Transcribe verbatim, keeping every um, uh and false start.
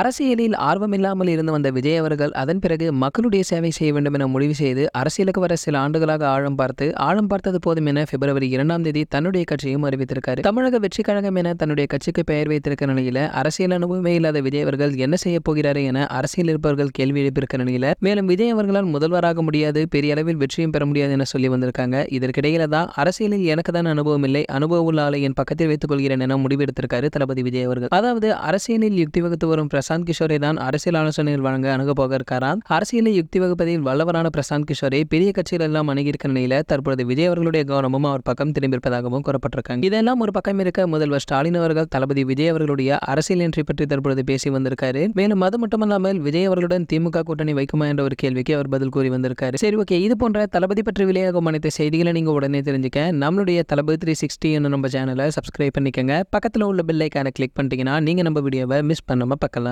அரசியலில் ஆர்வமில்லாமல் இருந்து வந்த விஜய் அவர்கள் அதன் பிறகு மக்களுடைய சேவை செய்ய வேண்டும் என முடிவு செய்து அரசியலுக்கு வர சில ஆண்டுகளாக ஆழம் பார்த்து ஆழம் பார்த்தது போதும் என பிப்ரவரி இரண்டாம் தேதி தன்னுடைய கட்சியும் அறிவித்திருக்காரு. தமிழக வெற்றி கழகம் என தன்னுடைய கட்சிக்கு பெயர் வைத்திருக்க நிலையில அரசியல் அனுபவமே இல்லாத விஜய் அவர்கள் என்ன செய்ய போகிறாரு என அரசியல் இருப்பவர்கள் கேள்வி எழுப்பியிருக்க நிலையில, மேலும் விஜய் அவர்களால் முதல்வராக முடியாது, பெரிய அளவில் வெற்றியும் பெற முடியாது என சொல்லி வந்திருக்காங்க. இதற்கிடையில தான் அரசியலில் எனக்கு தான் அனுபவம் இல்லை, அனுபவம் உள்ள ஆளை என் பக்கத்தில் வைத்துக் கொள்கிறேன் என முடிவெடுத்திருக்காரு தளபதி விஜய் அவர்கள். அதாவது அரசியலில் யுக்தி வகுத்து வரும் பிரசாந்த் கிஷோரை தான் அரசியல் ஆலோசனைகள் வழங்க அணுக போக இருக்காராம். அரசியலை யுக்தி வகுப்பதில் வல்லவரான பிரசாந்த் கிஷோரை பெரிய கட்சிகள் எல்லாம் அணுகியிருக்க நிலையில தற்பொழுது விஜய் அவர்களுடைய கவனமும் அவர் பக்கம் திரும்பியிருப்பதாகவும் கூறப்பட்டிருக்காங்க. இதெல்லாம் ஒரு பக்கம் இருக்க, முதல்வர் ஸ்டாலின் அவர்கள் தளபதி விஜய் அவர்களுடைய அரசியல் என்ட்ரி பற்றி தற்பொழுது பேசி வந்திருக்காரு. மேலும் அது மட்டுமல்லாமல் விஜய் அவர்களுடன் திமுக கூட்டணி வைக்குமா என்ற ஒரு கேள்விக்கு அவர் பதில் கூறி வந்திருக்காரு. சரி, ஓகே, இது போன்ற தளபதி பற்றி விலையாகும் அனைத்து செய்திகளை நீங்க உடனே தெரிஞ்சுக்க நம்மளுடைய தளபதி த்ரீ சிக்ஸ்டி நம்ம சேனலை சப்ஸ்கிரைப் பண்ணிக்கங்க. பக்கத்தில் உள்ள பெல் ஐக்கானை கிளிக் பண்ணிட்டீங்கன்னா நீங்க நம்ம வீடியோவை மிஸ் பண்ணாம பார்க்கலாம்.